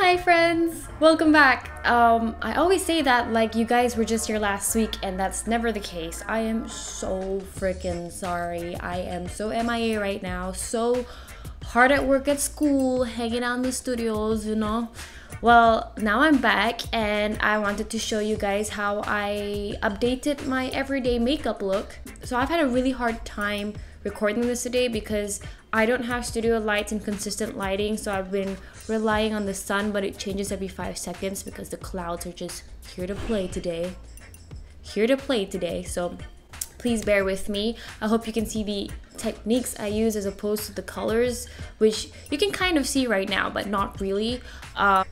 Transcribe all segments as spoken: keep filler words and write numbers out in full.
Hi friends, welcome back. um I always say that like you guys were just here last week, and that's never the case. I am so freaking sorry. I am so M I A right now, so hard at work at school, hanging out in the studios, you know. Well, now I'm back and I wanted to show you guys how I updated my everyday makeup look. So I've had a really hard time recording this today because I don't have studio lights and consistent lighting, so I've been relying on the sun, but it changes every five seconds because the clouds are just here to play today. Here to play today, so please bear with me. I hope you can see the techniques I use as opposed to the colors, which you can kind of see right now, but not really. Uh,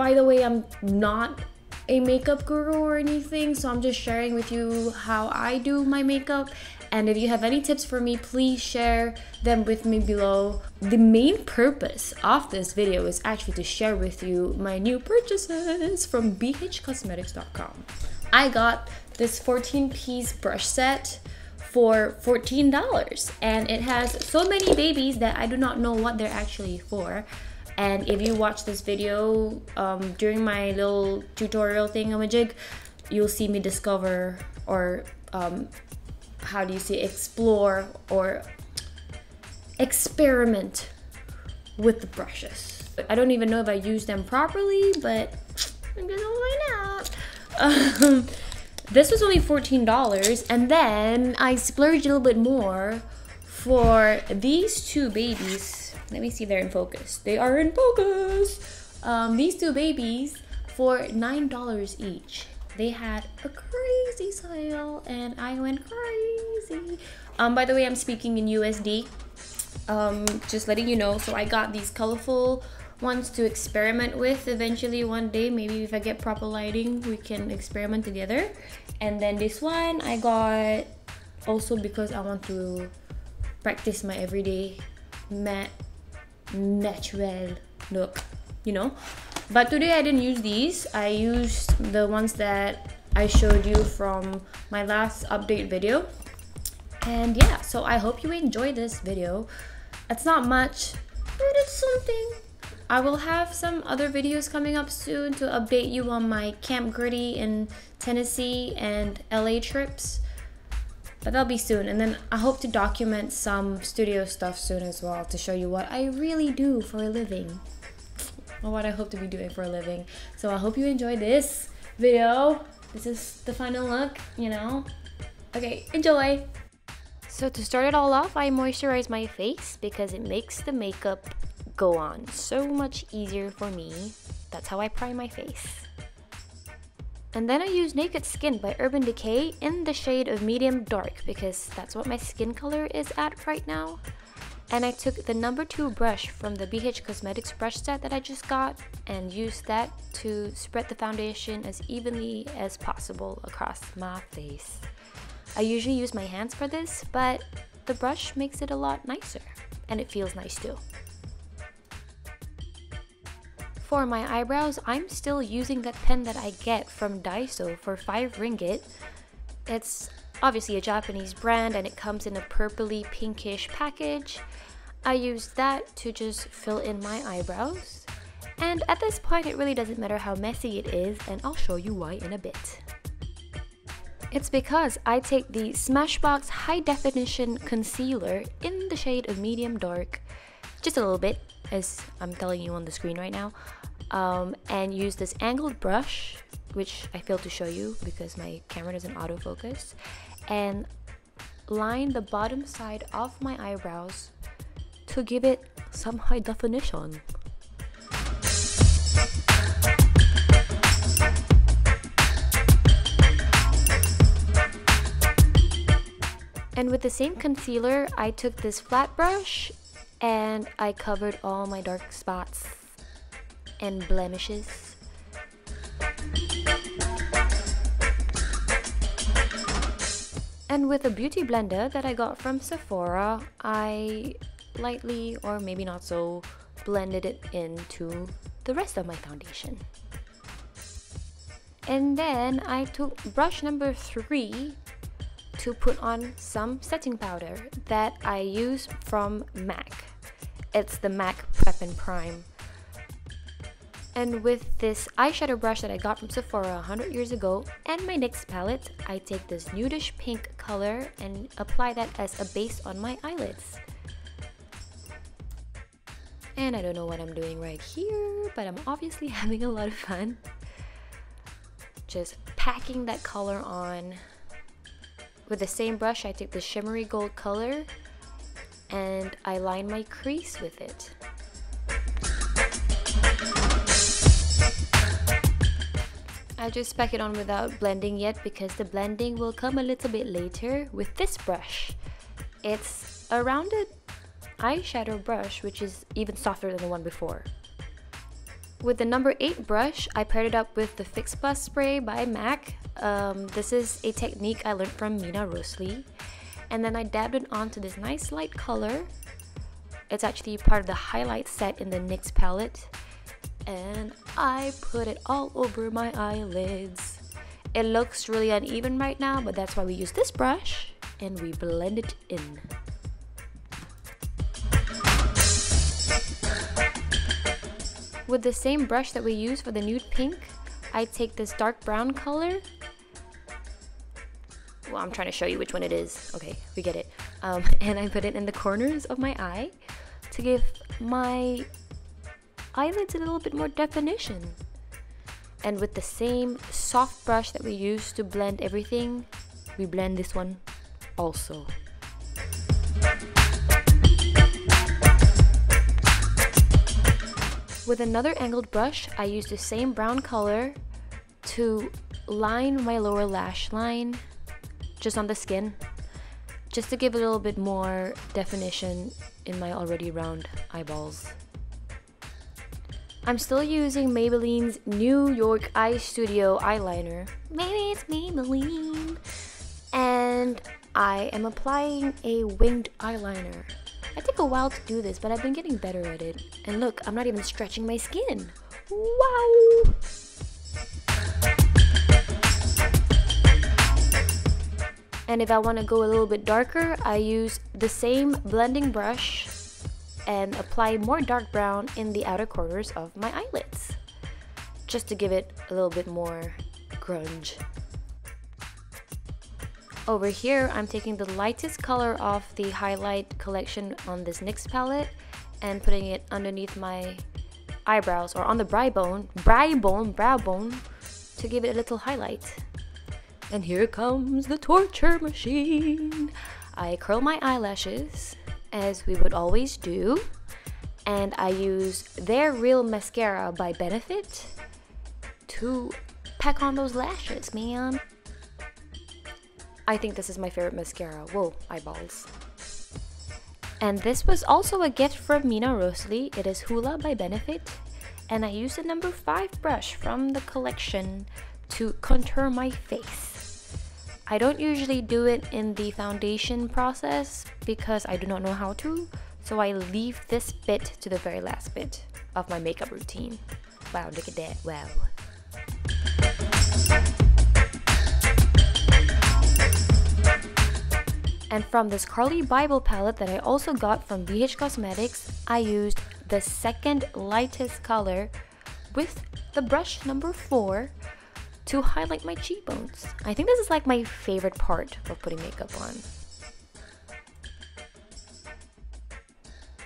by the way, I'm not a makeup guru or anything, so I'm just sharing with you how I do my makeup. And if you have any tips for me, please share them with me below. The main purpose of this video is actually to share with you my new purchases from B H cosmetics dot com. I got this fourteen piece brush set for fourteen dollars, and it has so many babies that I do not know what they're actually for. And if you watch this video um, during my little tutorial thingamajig, you'll see me discover or um, how do you say, explore or experiment with the brushes. I don't even know if I use them properly, but I'm gonna find out. Um, this was only fourteen dollars, and then I splurged a little bit more for these two babies. Let me see if they're in focus. They are in focus! Um, these two babies for nine dollars each. They had a crazy sale and I went crazy. Um, by the way, I'm speaking in U S D. Um, just letting you know. So I got these colorful ones to experiment with. Eventually one day, maybe if I get proper lighting, we can experiment together. And then this one I got also because I want to practice my everyday matte natural look, you know. But today I didn't use these. I used the ones that I showed you from my last update video. And yeah, so I hope you enjoy this video. It's not much, but it's something. I will have some other videos coming up soon to update you on my Camp Gritty in Tennessee and L A trips. But that'll be soon. And then I hope to document some studio stuff soon as well to show you what I really do for a living. Or what I hope to be doing for a living. So I hope you enjoy this video. This is the final look, you know. Okay, enjoy. So to start it all off, I moisturize my face because it makes the makeup go on so much easier for me. That's how I prime my face. And then I use Naked Skin by Urban Decay in the shade of medium dark because that's what my skin color is at right now. And I took the number two brush from the B H Cosmetics brush set that I just got and used that to spread the foundation as evenly as possible across my face. I usually use my hands for this, but the brush makes it a lot nicer and it feels nice too. For my eyebrows, I'm still using that pen that I get from Daiso for five ringgit. It's obviously a Japanese brand and it comes in a purpley pinkish package. I used that to just fill in my eyebrows. And at this point it really doesn't matter how messy it is, and I'll show you why in a bit. It's because I take the Smashbox High Definition Concealer in the shade of medium dark, just a little bit as I'm telling you on the screen right now, um, and use this angled brush, which I failed to show you because my camera doesn't autofocus, and line the bottom side of my eyebrows to give it some high definition. And with the same concealer, I took this flat brush and I covered all my dark spots and blemishes. And with a beauty blender that I got from Sephora, I lightly, or maybe not so, blended it into the rest of my foundation. And then I took brush number three to put on some setting powder that I use from MAC. It's the MAC Prep and Prime. And with this eyeshadow brush that I got from Sephora one hundred years ago and my NYX palette, I take this nudish pink color and apply that as a base on my eyelids. And I don't know what I'm doing right here, but I'm obviously having a lot of fun. Just packing that color on. With the same brush, I take the shimmery gold color and I line my crease with it. I just pack it on without blending yet because the blending will come a little bit later with this brush. It's a rounded eyeshadow brush, which is even softer than the one before. With the number eight brush, I paired it up with the Fix Plus spray by MAC. Um, this is a technique I learned from Mina Rosli. And then I dabbed it onto this nice light color. It's actually part of the highlight set in the NYX palette. And I put it all over my eyelids. It looks really uneven right now, but that's why we use this brush and we blend it in. With the same brush that we use for the nude pink, I take this dark brown color. Well, I'm trying to show you which one it is. Okay, we get it. Um, and I put it in the corners of my eye to give my eyelids a little bit more definition. And with the same soft brush that we use to blend everything, we blend this one also. With another angled brush, I use the same brown color to line my lower lash line, just on the skin, just to give a little bit more definition in my already round eyeballs. I'm still using Maybelline's New York Eye Studio eyeliner. Maybe it's Maybelline. And I am applying a winged eyeliner. I took a while to do this, but I've been getting better at it. And look, I'm not even stretching my skin. Wow! And if I want to go a little bit darker, I use the same blending brush and apply more dark brown in the outer corners of my eyelids, just to give it a little bit more grunge. Over here, I'm taking the lightest color off the highlight collection on this NYX palette and putting it underneath my eyebrows or on the brow bone, brow bone, brow bone, to give it a little highlight. And here comes the torture machine. I curl my eyelashes as we would always do, and I use their Real Mascara by Benefit to pack on those lashes, man. I think this is my favorite mascara. Whoa, eyeballs. And this was also a gift from Mina Rosli. It is Hoola by Benefit. And I used the number five brush from the collection to contour my face. I don't usually do it in the foundation process because I do not know how to. So I leave this bit to the very last bit of my makeup routine. Wow, look at that, wow. And from this Carly Bible palette that I also got from B H Cosmetics, I used the second lightest color with the brush number four to highlight my cheekbones. I think this is like my favorite part of putting makeup on.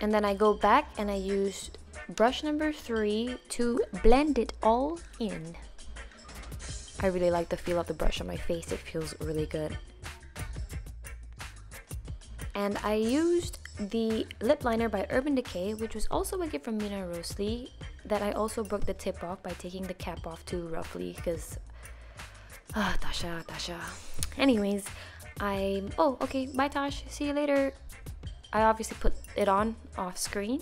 And then I go back and I used brush number three to blend it all in. I really like the feel of the brush on my face. It feels really good. And I used the lip liner by Urban Decay, which was also a gift from Mina Rosli, that I also broke the tip off by taking the cap off too roughly because ah, oh, Tasha, Tasha. Anyways, I'm oh okay, bye Tash, see you later. I obviously put it on off screen,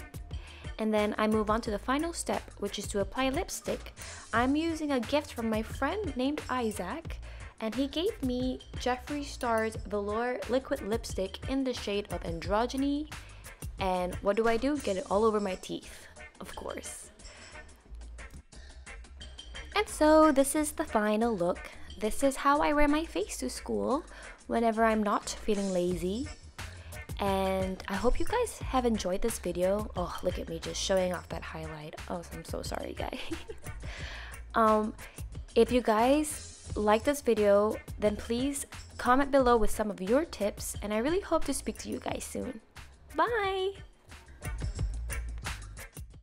and then I move on to the final step, which is to apply lipstick. I'm using a gift from my friend named Isaac. And he gave me Jeffree Star's Velour Liquid Lipstick in the shade of Androgyny. And what do I do? Get it all over my teeth, of course. And so this is the final look. This is how I wear my face to school whenever I'm not feeling lazy. and I hope you guys have enjoyed this video. Oh, look at me just showing off that highlight. Oh, I'm so sorry, guys. um, if you guys like this video, then please comment below with some of your tips, and I really hope to speak to you guys soon. Bye!